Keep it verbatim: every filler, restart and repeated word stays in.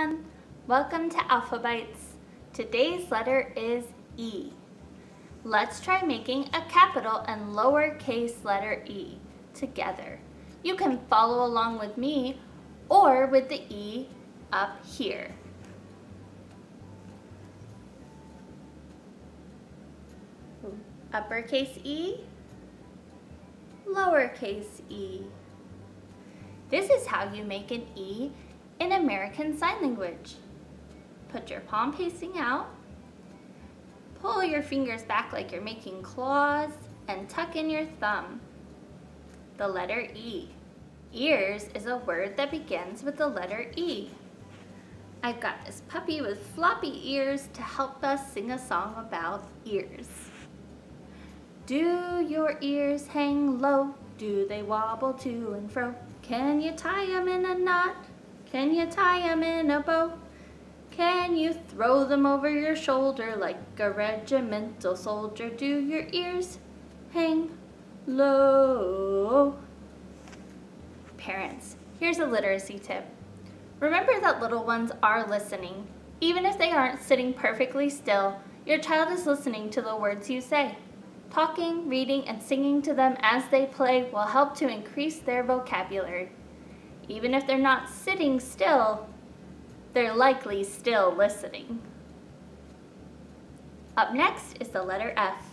everyone! Welcome to Alphabites. Today's letter is E. Let's try making a capital and lowercase letter E together. You can follow along with me or with the E up here. Uppercase E, lowercase e. This is how you make an E in American Sign Language. Put your palm facing out, pull your fingers back like you're making claws, and tuck in your thumb. The letter E. Ears is a word that begins with the letter E. I've got this puppy with floppy ears to help us sing a song about ears. Do your ears hang low? Do they wobble to and fro? Can you tie them in a knot? Can you tie them in a bow? Can you throw them over your shoulder like a regimental soldier? Do your ears hang low? Parents, here's a literacy tip. Remember that little ones are listening. Even if they aren't sitting perfectly still, your child is listening to the words you say. Talking, reading, and singing to them as they play will help to increase their vocabulary. Even if they're not sitting still, they're likely still listening. Up next is the letter F.